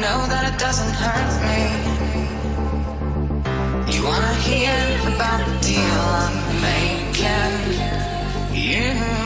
know that it doesn't hurt me. You wanna hear about the deal I'm making? Yeah.